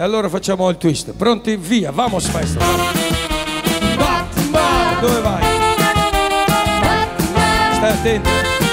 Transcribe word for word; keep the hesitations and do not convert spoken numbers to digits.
E allora facciamo il twist. Pronti? Via, vamos festa. Dove vai? Stai attento.